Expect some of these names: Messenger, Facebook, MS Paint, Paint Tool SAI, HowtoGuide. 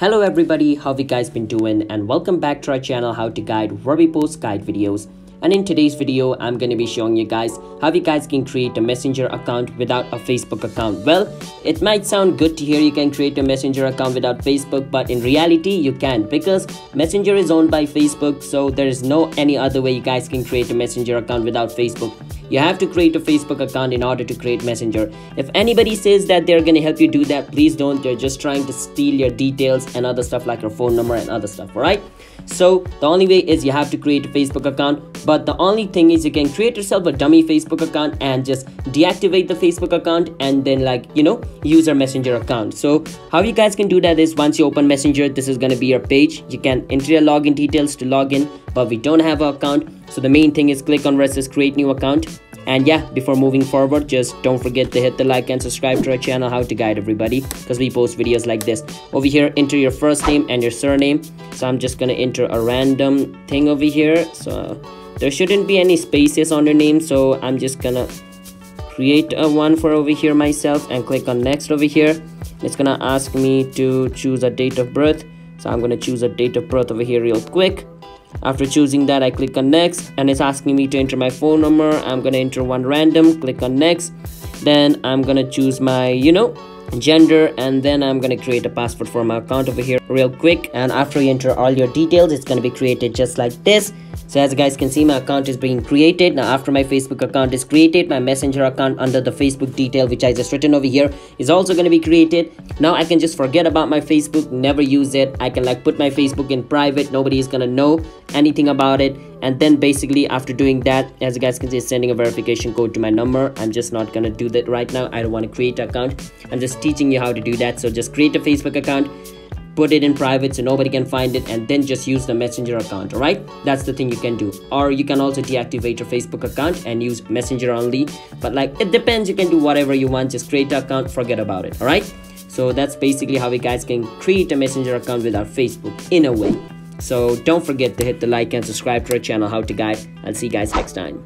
Hello everybody, how you guys been doing, and welcome back to our channel How to Guide, where we post guide videos. And in today's video, I'm gonna be showing you guys how you guys can create a Messenger account without a Facebook account. Well, it might sound good to hear you can create a Messenger account without Facebook, but in reality you can't, because Messenger is owned by Facebook, so there is no any other way you guys can create a Messenger account without Facebook. You have to create a Facebook account in order to create Messenger. If anybody says that they're gonna help you do that, please don't. They're just trying to steal your details and other stuff like your phone number and other stuff, all right? So the only way is you have to create a Facebook account, but the only thing is you can create yourself a dummy Facebook account and just deactivate the Facebook account and then, like, you know, use your Messenger account. So how you guys can do that is, once you open Messenger, this is gonna be your page. You can enter your login details to log in, but we don't have an account. So the main thing is click on where it says create new account. And yeah, before moving forward, just don't forget to hit the like and subscribe to our channel How to Guide, everybody, because we post videos like this. Over here, enter your first name and your surname. So I'm just gonna enter a random thing over here. So there shouldn't be any spaces on your name, so I'm just gonna create a one for over here myself and click on next over here. It's gonna ask me to choose a date of birth, so I'm gonna choose a date of birth over here real quick. After choosing that, I click on next, and it's asking me to enter my phone number. I'm gonna enter one random, click on next. Then I'm gonna choose my, you know, gender, and then I'm gonna create a password for my account over here real quick. And after you enter all your details, it's gonna be created just like this. So as you guys can see, my account is being created. Now after my Facebook account is created, my Messenger account under the Facebook detail, which I just written over here, is also going to be created. Now I can just forget about my Facebook, never use it. I can like put my Facebook in private, nobody is going to know anything about it. And then basically after doing that, as you guys can see, it's sending a verification code to my number. I'm just not going to do that right now. I don't want to create an account. I'm just teaching you how to do that. So just create a Facebook account, put it in private so nobody can find it, and then just use the Messenger account, all right? That's the thing you can do. Or you can also deactivate your Facebook account and use Messenger only. But like, it depends, you can do whatever you want. Just create an account, forget about it, all right? So that's basically how you guys can create a Messenger account without Facebook, in a way. So don't forget to hit the like and subscribe to our channel How to Guide. I'll see you guys next time.